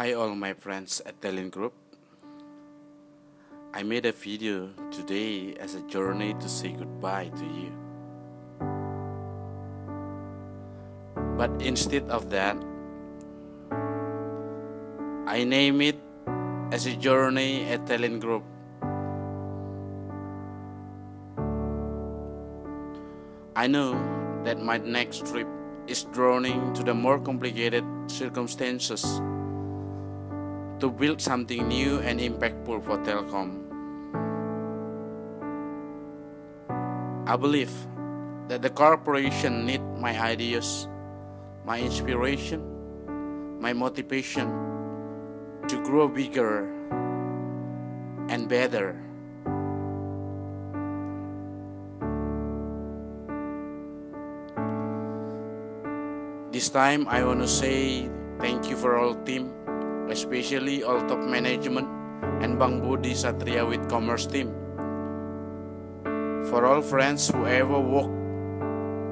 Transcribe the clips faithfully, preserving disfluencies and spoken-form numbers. Hi all my friends at Telin Group. I made a video today as a journey to say goodbye to you. But instead of that, I name it as a journey at Telin Group. I know that my next trip is drowning to the more complicated circumstances to build something new and impactful for Telkom. I believe that the corporation needs my ideas, my inspiration, my motivation to grow bigger and better. This time I want to say thank you for all team, especially all top management and Bang Budi Satria with commerce team. For all friends who ever walked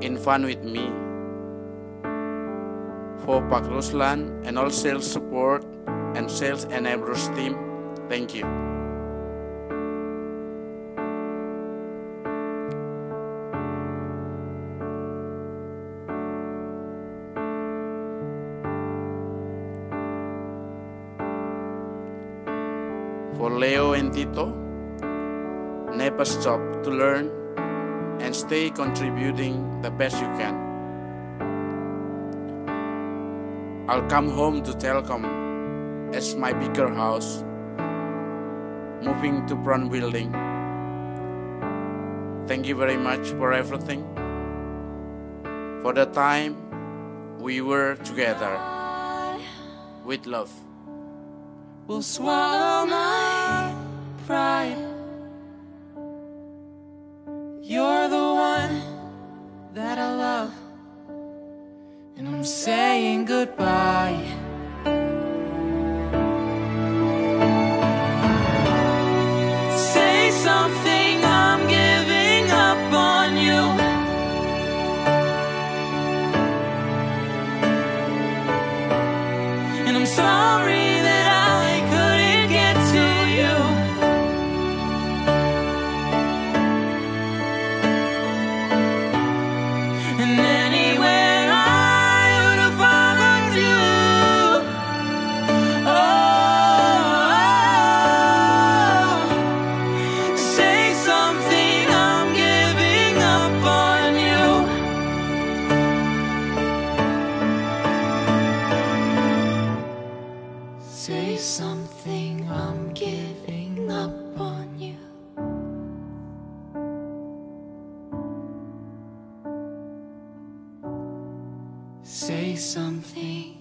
in fun with me. For Pak Ruslan and all sales support and sales enablers team, thank you. For Leo and Tito, never stop to learn and stay contributing the best you can. I'll come home to Telkom as my bigger house, moving to front building. Thank you very much for everything, for the time we were together. With love. Will swallow my pride. You're the one that I love, and I'm saying goodbye. Say something, I'm giving up on you. And I'm sorry that I couldn't get to you. And anywhere I would have followed you. Oh, oh, oh. Say something, I'm giving up on you. Say something, I'm giving up on you. Say something.